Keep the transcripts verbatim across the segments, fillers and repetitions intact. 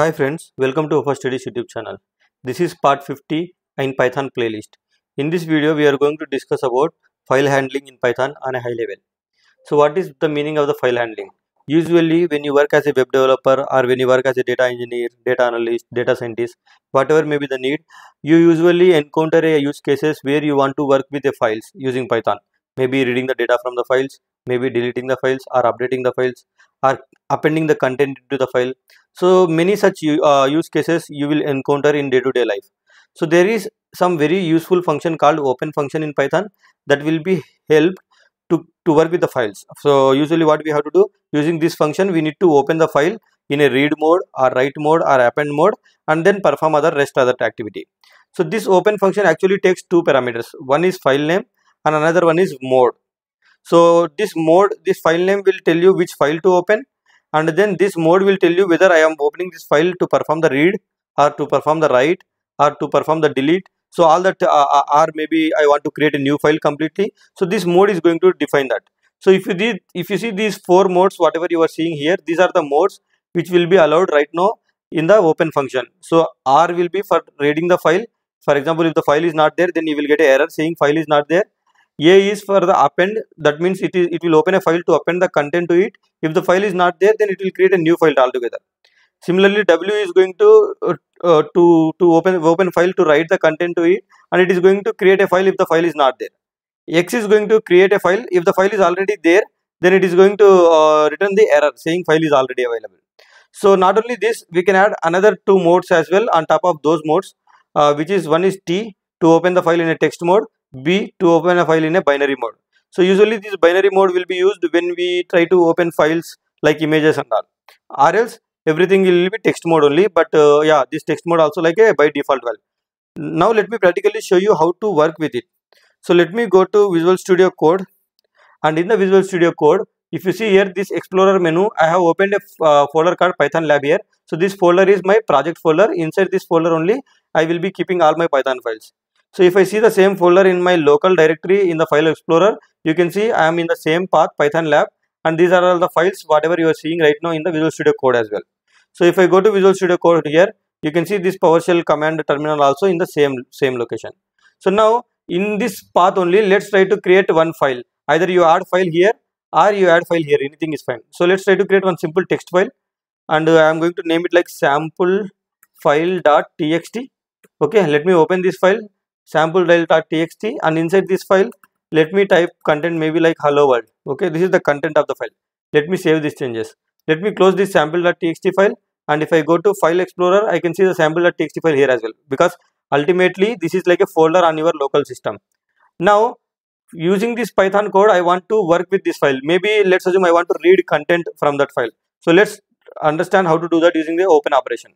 Hi friends, welcome to WafaStudies YouTube channel. This is part fifty in Python playlist. In this video, we are going to discuss about file handling in Python on a high level. So what is the meaning of the file handling? Usually when you work as a web developer or when you work as a data engineer, data analyst, data scientist, whatever may be the need, you usually encounter a use cases where you want to work with the files using Python. Maybe reading the data from the files, maybe deleting the files or updating the files or appending the content into the file. So many such uh, use cases you will encounter in day-to-day life. So there is some very useful function called open function in Python that will be helped to, to work with the files. So usually what we have to do using this function, we need to open the file in a read mode or write mode or append mode and then perform other rest other activity. So this open function actually takes two parameters. One is file name and another one is mode. So this mode, this file name will tell you which file to open, and then this mode will tell you whether I am opening this file to perform the read or to perform the write or to perform the delete. So all that uh, or maybe I want to create a new file completely. So this mode is going to define that. So if you did, if you see these four modes, whatever you are seeing here, these are the modes which will be allowed right now in the open function. So R will be for reading the file. For example, if the file is not there, then you will get an error saying file is not there. A is for the append, that means it is it will open a file to append the content to it. If the file is not there, then it will create a new file altogether. Similarly, W is going to uh, uh, to to open open file to write the content to it, and it is going to create a file if the file is not there. X is going to create a file. If the file is already there, then it is going to uh, return the error saying file is already available. So not only this, we can add another two modes as well on top of those modes, uh, which is one is T to open the file in a text mode, B to open a file in a binary mode. So usually this binary mode will be used when we try to open files like images and all, or else everything will be text mode only, but uh, yeah, this text mode also like a by default value. Now let me practically show you how to work with it. So let me go to Visual Studio Code, and in the Visual Studio Code, if you see here this Explorer menu, I have opened a uh, folder called Python Lab here. So this folder is my project folder. Inside this folder only I will be keeping all my Python files. So if I see the same folder in my local directory in the file explorer, you can see I am in the same path Python Lab, and these are all the files whatever you are seeing right now in the Visual Studio Code as well. So if I go to Visual Studio Code here, you can see this PowerShell command terminal also in the same same location. So now in this path only, let's try to create one file. Either you add file here or you add file here, anything is fine. So let's try to create one simple text file, and I am going to name it like sample file.txt. Okay, let me open this file. sample.txt, and inside this file let me type content maybe like hello world. Okay, this is the content of the file. Let me save these changes. Let me close this sample.txt file, and if I go to file explorer, I can see the sample.txt file here as well, because ultimately this is like a folder on your local system. Now using this Python code, I want to work with this file. Maybe let's assume I want to read content from that file. So let's understand how to do that using the open operation.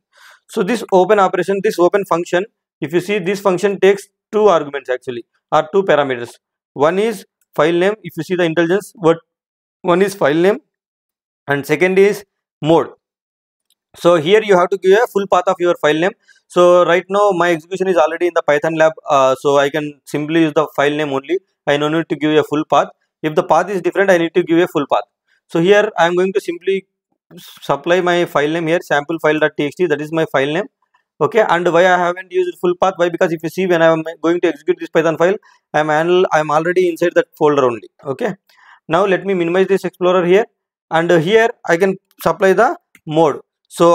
So this open operation, this open function, if you see this function takes two arguments actually, or two parameters. One is file name, if you see the intelligence, what one is file name and second is mode. So here you have to give a full path of your file name. So right now my execution is already in the Python lab, uh, so I can simply use the file name only. I no need to give a full path. If the path is different, I need to give a full path. So here I am going to simply supply my file name here, sample file.txt, that is my file name. Okay, and why I haven't used full path? Why? Because if you see, when I am going to execute this Python file, I am I am already inside that folder only. Okay, now let me minimize this explorer here, and here I can supply the mode. So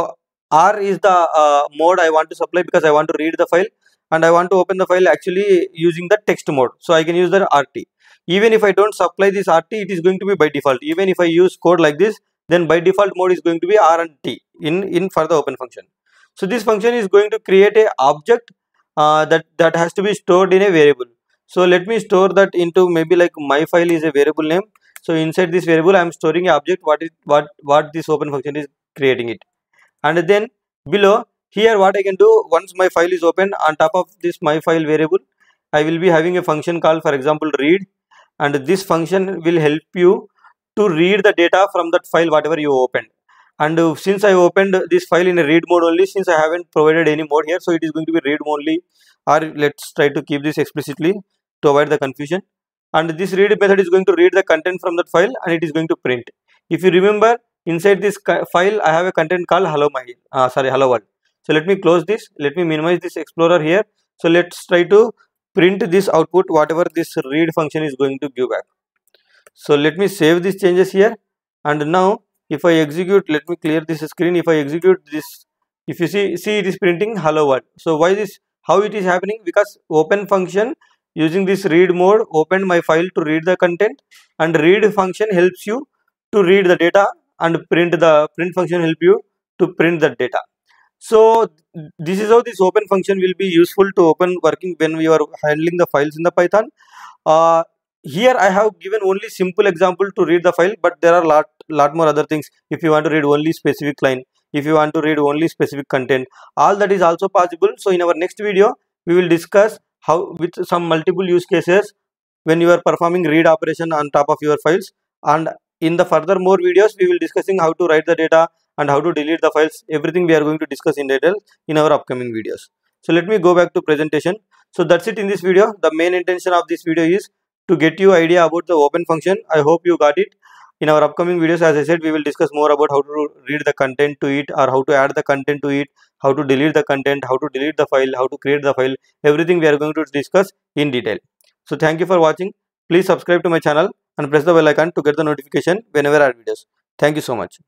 R is the uh, mode I want to supply, because I want to read the file and I want to open the file actually using the text mode. So I can use the R T. Even if I don't supply this R T, it is going to be by default. Even if I use code like this, then by default mode is going to be R and T in in for the open function. So this function is going to create a object uh, that that has to be stored in a variable. So let me store that into maybe like my file is a variable name. So inside this variable I am storing an object what is what what this open function is creating it. And then below here what I can do, once my file is open, on top of this my file variable I will be having a function called, for example, read, and this function will help you to read the data from that file whatever you opened. And uh, since I opened this file in a read mode only, since I haven't provided any mode here, so it is going to be read only, or let's try to keep this explicitly to avoid the confusion. And this read method is going to read the content from that file and it is going to print. If you remember, Inside this file, I have a content called hello my uh, sorry hello world. So let me close this. Let me minimize this explorer here. So let's try to print this output, whatever this read function is going to give back. So let me save these changes here. And now if I execute, let me clear this screen. If I execute this, if you see, see it is printing hello world. So why this? How it is happening? Because open function using this read mode opened my file to read the content, and read function helps you to read the data, and print the print function help you to print the data. So this is how this open function will be useful to open working when we are handling the files in the Python. Uh, here I have given only simple example to read the file, but there are lot lot more other things. If you want to read only specific line, if you want to read only specific content, all that is also possible. So in our next video, we will discuss how with some multiple use cases when you are performing read operation on top of your files, and in the further more videos we will discussing how to write the data and how to delete the files. Everything we are going to discuss in detail in our upcoming videos. So let me go back to presentation. So that's it in this video. The main intention of this video is to get you idea about the open function. I hope you got it. In our upcoming videos, as I said, we will discuss more about how to read the content to it, or how to add the content to it, how to delete the content, how to delete the file, how to create the file. Everything we are going to discuss in detail. So thank you for watching. Please subscribe to my channel and press the bell icon to get the notification whenever I add videos. Thank you so much.